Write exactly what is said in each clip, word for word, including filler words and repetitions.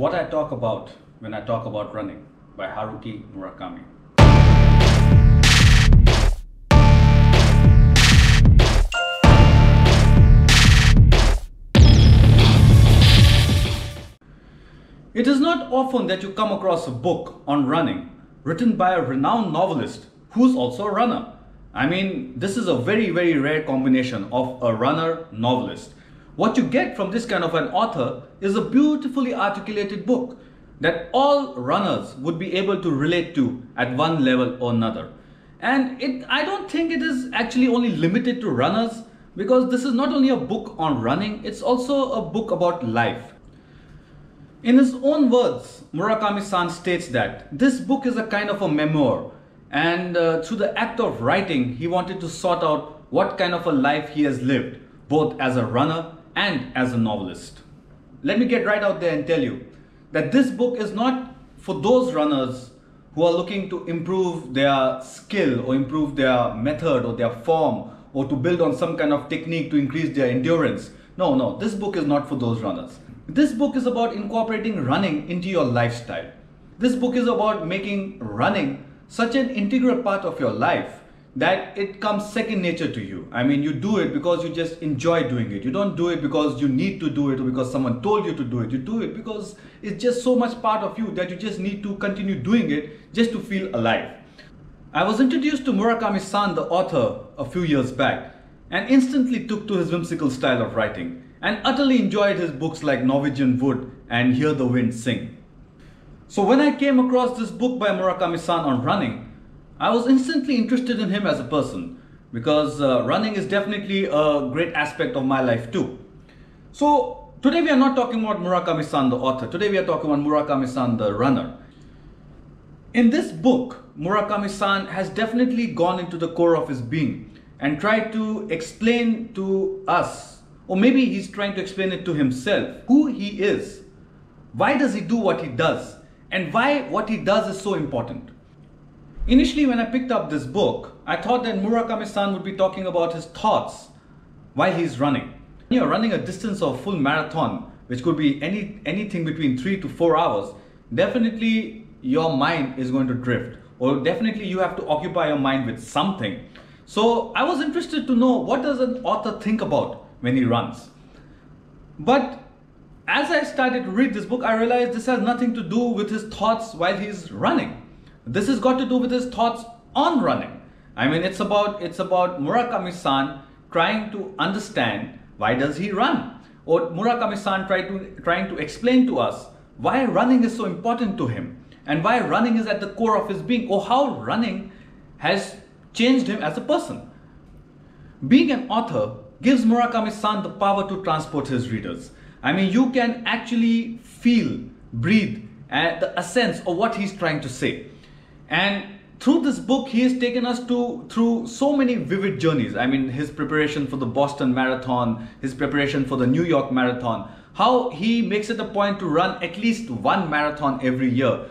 What I Talk About When I Talk About Running by Haruki Murakami. It is not often that you come across a book on running written by a renowned novelist who's also a runner. I mean, this is a very, very rare combination of a runner-novelist. What you get from this kind of an author is a beautifully articulated book that all runners would be able to relate to at one level or another. And it, I don't think it is actually only limited to runners, because this is not only a book on running, it's also a book about life. In his own words, Murakami-san states that this book is a kind of a memoir, and uh, through the act of writing, he wanted to sort out what kind of a life he has lived, both as a runner and as a novelist. Let me get right out there and tell you that this book is not for those runners who are looking to improve their skill or improve their method or their form or to build on some kind of technique to increase their endurance. No, no, this book is not for those runners. This book is about incorporating running into your lifestyle. This book is about making running such an integral part of your life that it comes second nature to you. I mean, you do it because you just enjoy doing it. You don't do it because you need to do it or because someone told you to do it. You do it because it's just so much part of you that you just need to continue doing it just to feel alive. I was introduced to Murakami-san, the author, a few years back, and instantly took to his whimsical style of writing and utterly enjoyed his books like Norwegian Wood and Hear the Wind Sing. So when I came across this book by Murakami-san on running, I was instantly interested in him as a person, because uh, running is definitely a great aspect of my life too. So today we are not talking about Murakami-san the author, today we are talking about Murakami-san the runner. In this book, Murakami-san has definitely gone into the core of his being and tried to explain to us, or maybe he's trying to explain it to himself, who he is, why does he do what he does, and why what he does is so important. Initially, when I picked up this book, I thought that Murakami-san would be talking about his thoughts while he's running. You're running a distance of full marathon, which could be any anything between three to four hours. Definitely, your mind is going to drift, or definitely you have to occupy your mind with something. So I was interested to know, what does an author think about when he runs? But as I started to read this book, I realized this has nothing to do with his thoughts while he's running. This has got to do with his thoughts on running. I mean, it's about it's about Murakami-san trying to understand why does he run, or Murakami-san trying to trying to explain to us why running is so important to him and why running is at the core of his being, or how running has changed him as a person. Being an author gives Murakami-san the power to transport his readers. I mean, you can actually feel, breathe, and the essence of what he's trying to say. And through this book, he has taken us to through so many vivid journeys. I mean, his preparation for the Boston Marathon, his preparation for the New York Marathon, how he makes it a point to run at least one marathon every year.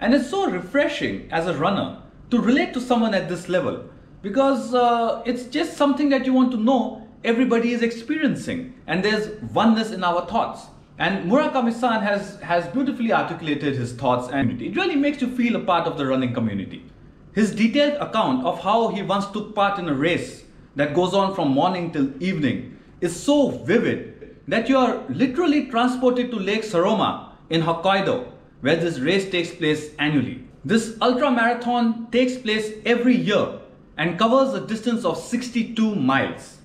And it's so refreshing as a runner to relate to someone at this level, because uh, it's just something that you want to know everybody is experiencing, and there's oneness in our thoughts. And Murakami-san has, has beautifully articulated his thoughts, and it really makes you feel a part of the running community. His detailed account of how he once took part in a race that goes on from morning till evening is so vivid that you are literally transported to Lake Saroma in Hokkaido, where this race takes place annually. This ultra marathon takes place every year and covers a distance of sixty-two miles.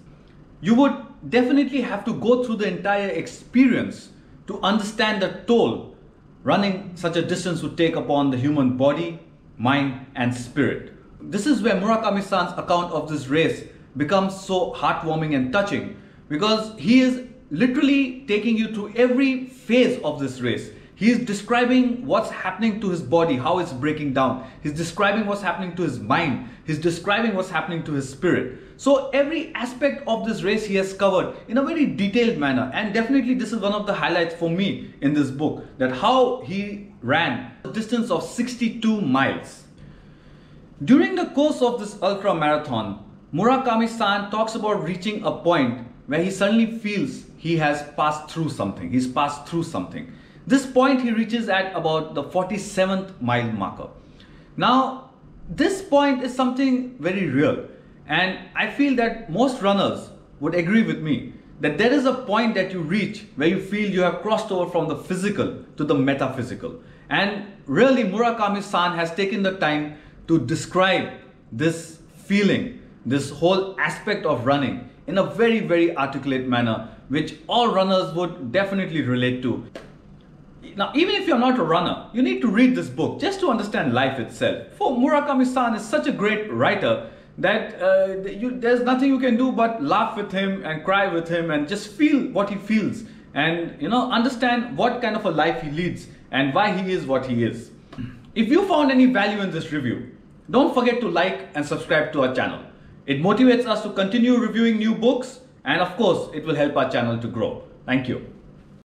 You would definitely have to go through the entire experience to understand the toll running such a distance would take upon the human body, mind, and spirit. This is where Murakami-san's account of this race becomes so heartwarming and touching, because he is literally taking you through every phase of this race. He is describing what's happening to his body, how it's breaking down. He's describing what's happening to his mind. He's describing what's happening to his spirit. So every aspect of this race he has covered in a very detailed manner, and definitely this is one of the highlights for me in this book, that how he ran a distance of sixty-two miles. During the course of this ultra marathon, Murakami-san talks about reaching a point where he suddenly feels he has passed through something. He's passed through something. This point he reaches at about the forty-seventh mile marker. Now, this point is something very real, and I feel that most runners would agree with me that there is a point that you reach where you feel you have crossed over from the physical to the metaphysical. And really, Murakami-san has taken the time to describe this feeling, this whole aspect of running, in a very, very articulate manner, which all runners would definitely relate to. Now, even if you're not a runner, you need to read this book just to understand life itself. For Murakami-san is such a great writer that uh, you, there's nothing you can do but laugh with him and cry with him and just feel what he feels, and you know, understand what kind of a life he leads and why he is what he is. If you found any value in this review, don't forget to like and subscribe to our channel. It motivates us to continue reviewing new books, and of course it will help our channel to grow. Thank you.